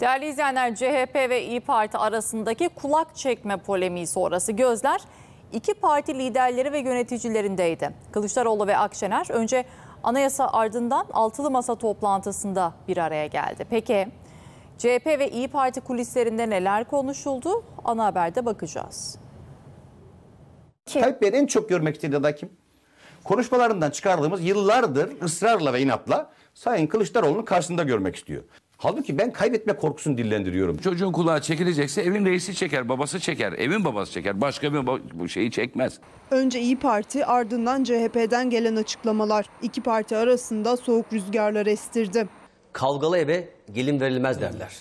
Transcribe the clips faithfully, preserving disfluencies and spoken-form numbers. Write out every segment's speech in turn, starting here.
Değerli izleyenler, C H P ve İYİ Parti arasındaki kulak çekme polemiği sonrası gözler iki parti liderleri ve yöneticilerindeydi. Kılıçdaroğlu ve Akşener önce anayasa ardından altılı masa toplantısında bir araya geldi. Peki C H P ve İYİ Parti kulislerinde neler konuşuldu? Ana Haber'de bakacağız. Tayyip Bey'in en çok görmek istediği aday kim? Konuşmalarından çıkardığımız yıllardır ısrarla ve inatla Sayın Kılıçdaroğlu'nun karşısında görmek istiyor. Halbuki ben kaybetme korkusunu dillendiriyorum. Çocuğun kulağı çekilecekse evin reisi çeker, babası çeker, evin babası çeker. Başka bir şeyi çekmez. Önce İYİ Parti, ardından C H P'den gelen açıklamalar iki parti arasında soğuk rüzgarlar estirdi. Kavgalı eve gelin verilmez derler.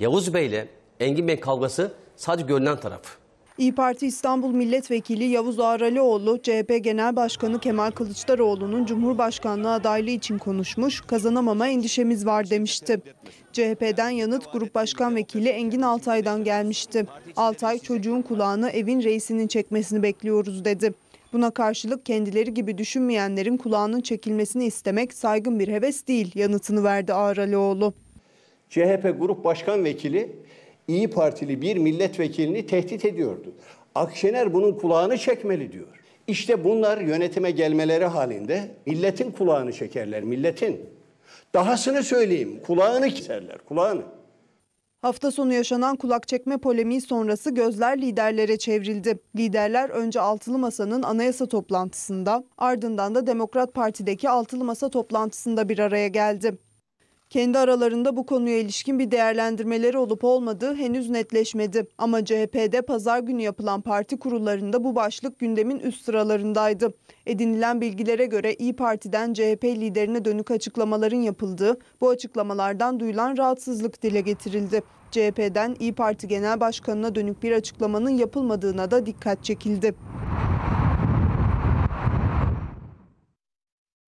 Yavuz Bey ile Engin Bey kavgası sadece görünen taraf. İYİ Parti İstanbul Milletvekili Yavuz Ağralioğlu, C H P Genel Başkanı Kemal Kılıçdaroğlu'nun Cumhurbaşkanlığı adaylığı için konuşmuş, kazanamama endişemiz var demişti. C H P'den yanıt Grup Başkan Vekili Engin Altay'dan gelmişti. Altay, çocuğun kulağını evin reisinin çekmesini bekliyoruz dedi. Buna karşılık kendileri gibi düşünmeyenlerin kulağının çekilmesini istemek saygın bir heves değil yanıtını verdi Ağralioğlu. C H P Grup Başkan Vekili İYİ Partili bir milletvekilini tehdit ediyordu. Akşener bunun kulağını çekmeli diyor. İşte bunlar yönetime gelmeleri halinde milletin kulağını çekerler, milletin. Dahasını söyleyeyim, kulağını keserler, kulağını. Hafta sonu yaşanan kulak çekme polemiği sonrası gözler liderlere çevrildi. Liderler önce altılı masanın anayasa toplantısında, ardından da Demokrat Parti'deki altılı masa toplantısında bir araya geldi. Kendi aralarında bu konuya ilişkin bir değerlendirmeleri olup olmadığı henüz netleşmedi. Ama C H P'de pazar günü yapılan parti kurullarında bu başlık gündemin üst sıralarındaydı. Edinilen bilgilere göre İYİ Parti'den C H P liderine dönük açıklamaların yapıldığı, bu açıklamalardan duyulan rahatsızlık dile getirildi. C H P'den İYİ Parti Genel Başkanı'na dönük bir açıklamanın yapılmadığına da dikkat çekildi.